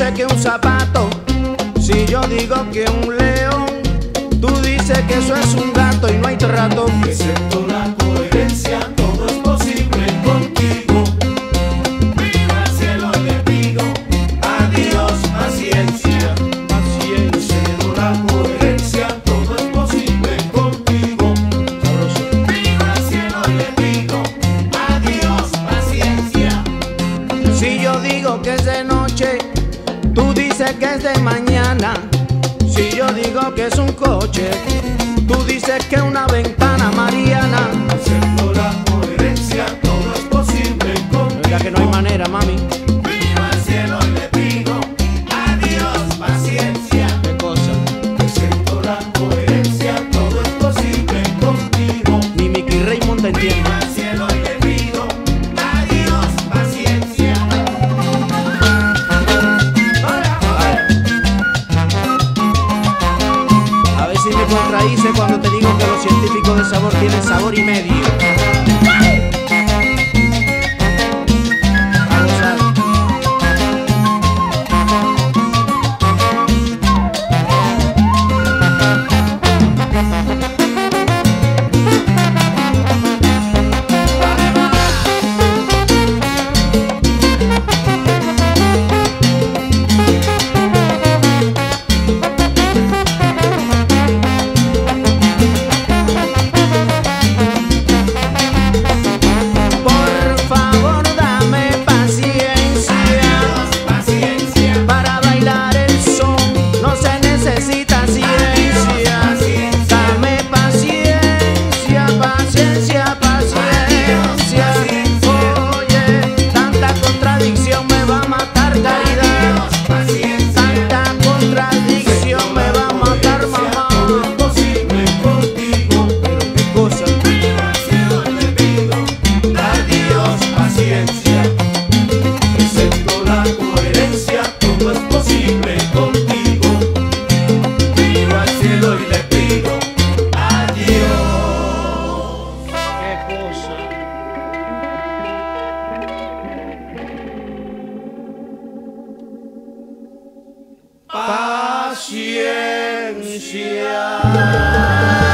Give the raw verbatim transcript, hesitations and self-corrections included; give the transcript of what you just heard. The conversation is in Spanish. dices que un zapato, si yo digo que un león, tú dices que eso es un gato y no hay trato. Excepto la coherencia, todo es posible contigo. Viva el cielo, le pido adiós paciencia. Paciencia. Excepto la coherencia, todo es posible contigo. Viva el cielo, le pido adiós paciencia. Si yo digo que es de noche, tú dices que es de mañana. Si yo digo que es un coche, tú dices que es una ventana, Mariana. Acepto la coherencia, todo es posible contigo. Oiga que no hay manera, mami. Viva el cielo y le pido adiós paciencia. ¿Qué cosa? Acepto la coherencia, todo es posible contigo. Ni Mickey Raymond te entiende. Viva el cielo y le pido adiós paciencia. Contradice cuando te digo que los científicos de sabor tienen sabor y medio. A gozar. Paciencia.